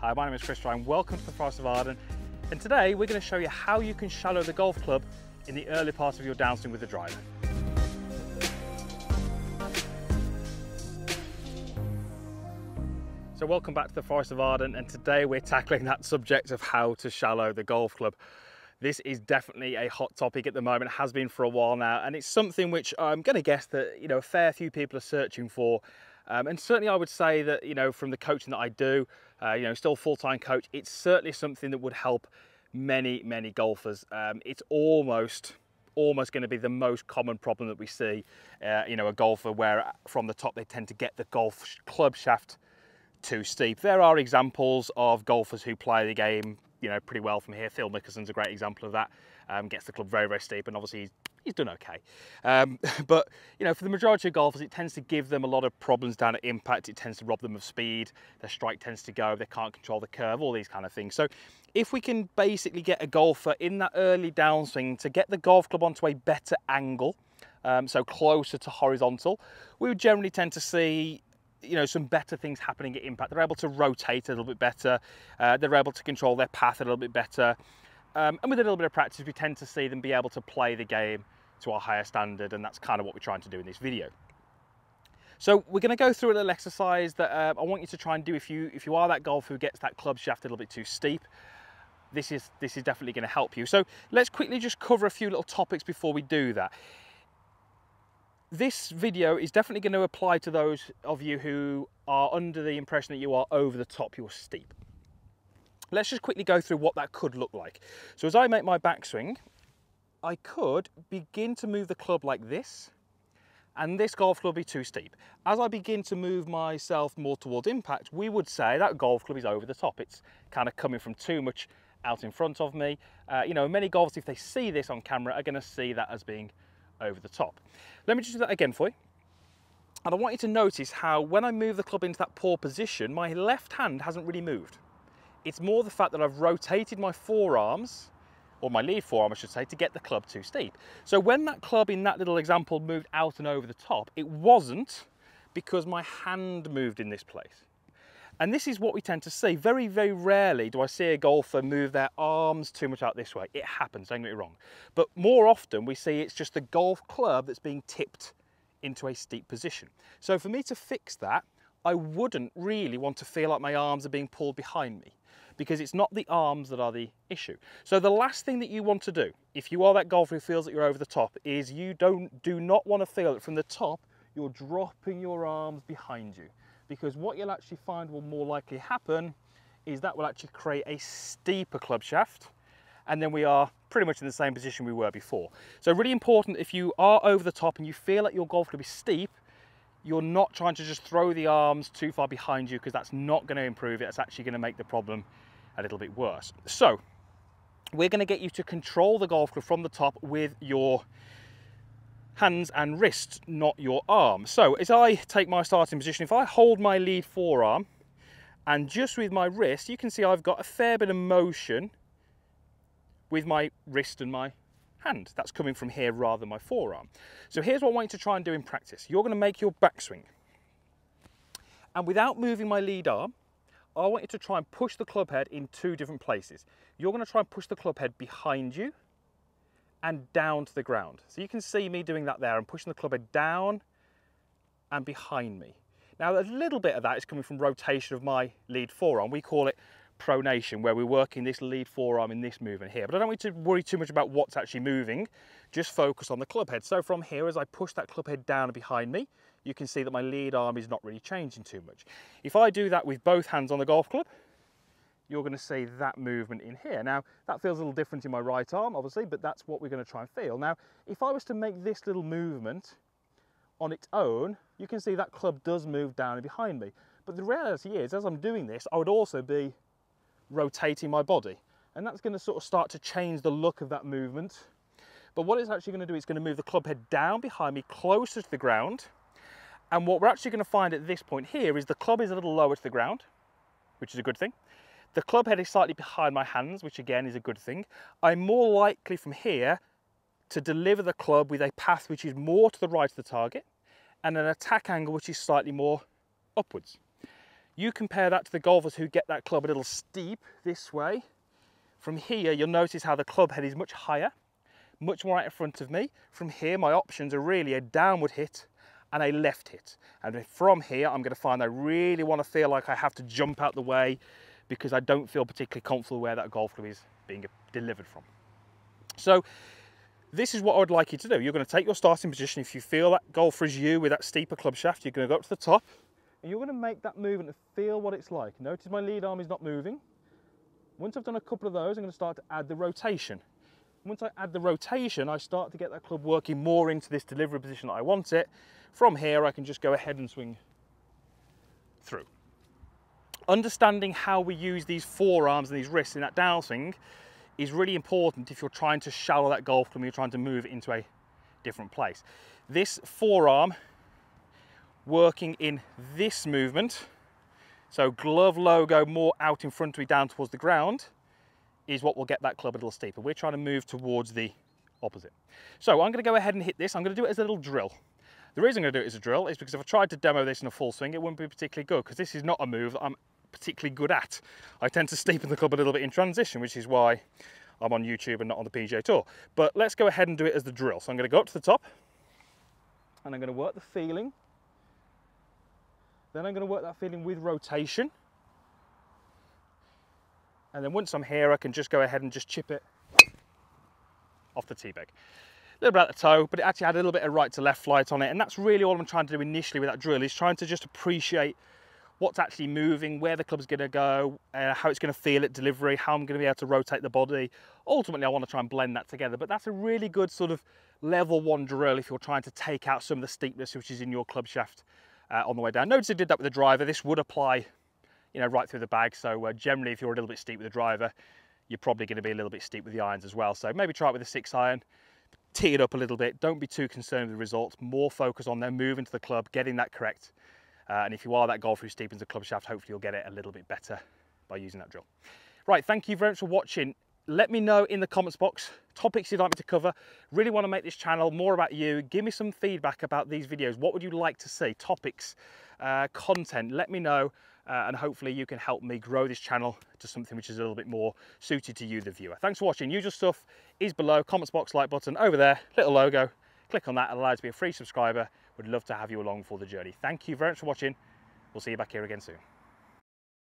Hi, my name is Chris Ryan, welcome to the Forest of Arden, and today we're going to show you how you can shallow the golf club in the early part of your downswing with the driver. So welcome back to the Forest of Arden, and today we're tackling that subject of how to shallow the golf club. This is definitely a hot topic at the moment, has been for a while now, and it's something which I'm going to guess that a fair few people are searching for. And certainly I would say that, from the coaching that I do, still full-time coach, it's certainly something that would help many, many golfers. It's almost going to be the most common problem that we see, a golfer where from the top they tend to get the golf club shaft too steep. There are examples of golfers who play the game, pretty well from here. Phil Mickelson's a great example of that. Gets the club very, very steep, and obviously he's done okay. But for the majority of golfers, it tends to give them a lot of problems down at impact. It tends to rob them of speed. Their strike tends to go. They can't control the curve, all these kind of things. So if we can basically get a golfer in that early downswing to get the golf club onto a better angle, so closer to horizontal, we would generally tend to see some better things happening at impact. They're able to rotate a little bit better. They're able to control their path a little bit better. And with a little bit of practice, we tend to see them be able to play the game to a higher standard, and that's kind of what we're trying to do in this video. So we're going to go through a little exercise that I want you to try and do if you are that golfer who gets that club shaft a little bit too steep. This is definitely going to help you. So let's quickly just cover a few little topics before we do that. This video is definitely going to apply to those of you who are under the impression that you are over the top, you're steep. Let's just quickly go through what that could look like. So as I make my backswing, I could begin to move the club like this, and this golf club will be too steep. As I begin to move myself more towards impact, we would say that golf club is over the top. It's kind of coming from too much out in front of me. Many golfers, if they see this on camera, are going to see that as being over the top. Let me just do that again for you. And I want you to notice how when I move the club into that poor position, my left hand hasn't really moved. It's more the fact that I've rotated my forearms, or my lead forearm I should say, to get the club too steep. So when that club in that little example moved out and over the top, it wasn't because my hand moved in this place. And this is what we tend to see. Very, very rarely do I see a golfer move their arms too much out this way. It happens, don't get me wrong. But more often we see it's just the golf club that's being tipped into a steep position. So for me to fix that, I wouldn't really want to feel like my arms are being pulled behind me, because it's not the arms that are the issue. So the last thing that you want to do, if you are that golfer who feels that you're over the top, is you do not want to feel that from the top you're dropping your arms behind you. Because what you'll actually find will more likely happen is that will actually create a steeper club shaft, and then we are pretty much in the same position we were before. So really important, if you are over the top and you feel like your golf club is steep, you're not trying to just throw the arms too far behind you, because that's not going to improve it. That's actually going to make the problem a little bit worse. So we're going to get you to control the golf club from the top with your hands and wrists, not your arm. So as I take my starting position, if I hold my lead forearm and just with my wrist, you can see I've got a fair bit of motion with my wrist and my hand. That's coming from here rather than my forearm. So here's what I want you to try and do in practice. You're going to make your backswing, and without moving my lead arm, I want you to try and push the club head in two different places. You're going to try and push the club head behind you and down to the ground. So you can see me doing that there. I'm pushing the club head down and behind me. Now a little bit of that is coming from rotation of my lead forearm. We call it pronation, where we're working this lead forearm in this movement here. But I don't want you to worry too much about what's actually moving, just focus on the club head. So from here, as I push that club head down and behind me, you can see that my lead arm is not really changing too much. If I do that with both hands on the golf club, you're going to see that movement in here. Now, that feels a little different in my right arm, obviously, but that's what we're going to try and feel. Now, if I was to make this little movement on its own, you can see that club does move down and behind me. But the reality is, as I'm doing this, I would also be rotating my body. And that's going to sort of start to change the look of that movement. But what it's actually going to do, it's going to move the club head down behind me, closer to the ground. And what we're actually going to find at this point here is the club is a little lower to the ground, which is a good thing. The club head is slightly behind my hands, which again is a good thing. I'm more likely from here to deliver the club with a path which is more to the right of the target and an attack angle which is slightly more upwards. You compare that to the golfers who get that club a little steep this way. From here, you'll notice how the club head is much higher, much more out in front of me. From here, my options are really a downward hit and a left hit. And from here, I'm going to find I really want to feel like I have to jump out the way because I don't feel particularly comfortable where that golf club is being delivered from. So this is what I would like you to do. You're going to take your starting position. If you feel that golfer is you with that steeper club shaft, you're going to go up to the top and you're going to make that movement and feel what it's like. Notice my lead arm is not moving. Once I've done a couple of those, I'm going to start to add the rotation. Once I add the rotation, I start to get that club working more into this delivery position that I want it. From here, I can just go ahead and swing through. Understanding how we use these forearms and these wrists in that downswing is really important if you're trying to shallow that golf club and you're trying to move it into a different place. This forearm working in this movement, so glove low, go more out in front of me down towards the ground, is what will get that club a little steeper. We're trying to move towards the opposite. So I'm going to go ahead and hit this. I'm going to do it as a little drill. The reason I'm going to do it as a drill is because if I tried to demo this in a full swing, it wouldn't be particularly good because this is not a move that I'm particularly good at. I tend to steepen the club a little bit in transition, which is why I'm on YouTube and not on the PGA Tour. But let's go ahead and do it as the drill. So I'm going to go up to the top and I'm going to work the feeling. Then I'm going to work that feeling with rotation. And then once I'm here, I can just go ahead and just chip it off the tee bag. A little bit at the toe, but it actually had a little bit of right to left flight on it. And that's really all I'm trying to do initially with that drill, is trying to just appreciate what's actually moving, where the club's going to go, how it's going to feel at delivery, how I'm going to be able to rotate the body. Ultimately, I want to try and blend that together. But that's a really good sort of level one drill if you're trying to take out some of the steepness which is in your club shaft on the way down. Notice I did that with the driver. This would apply, you know, right through the bag. So generally, if you're a little bit steep with the driver, you're probably going to be a little bit steep with the irons as well. So maybe try it with a 6 iron, tee it up a little bit. Don't be too concerned with the results. More focus on their move into the club, getting that correct. And if you are that golfer who steepens the club shaft, hopefully you'll get it a little bit better by using that drill. Right, thank you very much for watching. Let me know in the comments box topics you'd like me to cover. Really want to make this channel more about you. Give me some feedback about these videos. What would you like to see? Topics, content, let me know. And hopefully you can help me grow this channel to something which is a little bit more suited to you, the viewer. Thanks for watching. Usual stuff is below. Comments box, like button over there, little logo. Click on that. It allows you to be a free subscriber. Would love to have you along for the journey. Thank you very much for watching. We'll see you back here again soon.